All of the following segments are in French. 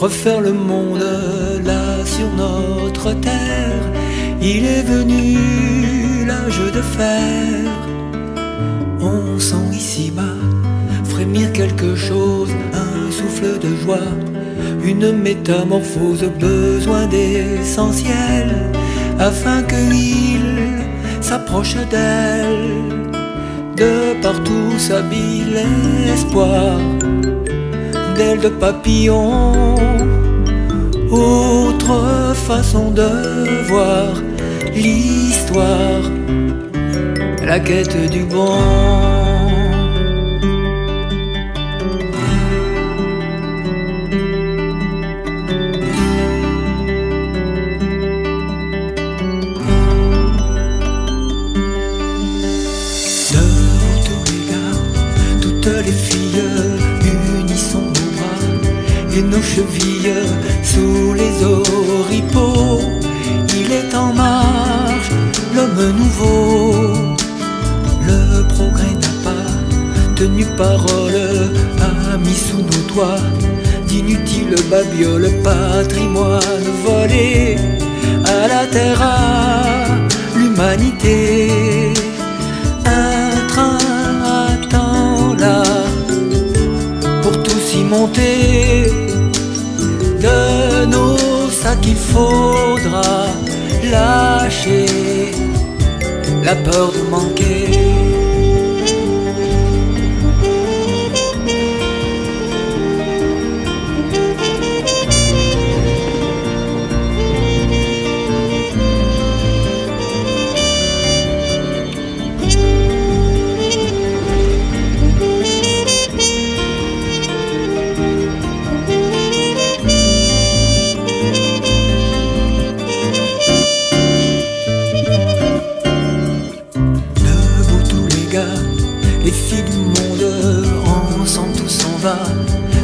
refaire le monde là sur notre terre. Il est venu l'âge de fer. On sent ici-bas frémir quelque chose, un souffle de joie, une métamorphose, besoin d'essentiel, afin qu'il s'approche d'elle. De partout s'habille l'espoir, d'ailes de papillon, autre façon de voir l'histoire, la quête du bon. De retour les gars, toutes les filles unissons nos bras et nos chevilles sous les oripeaux. Il est en marche l'homme nouveau. Le progrès n'a pas tenu parole, a mis sous nos doigts d'inutiles babioles, patrimoine volé à la terre, à l'humanité. Un train attend là pour tous y monter. De nos sacs il faudra lâcher la peur de manquer. Les filles du monde, ensemble tout s'en va,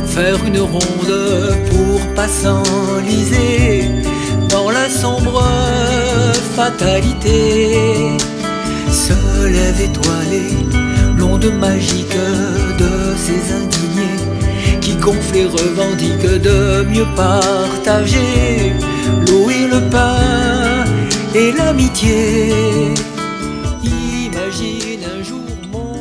faire une ronde pour pas s'enliser dans la sombre fatalité. Se lève étoilé, l'onde magique de ces indignés qui gonflent et revendiquent de mieux partager l'eau et le pain et l'amitié. Imagine un jour mon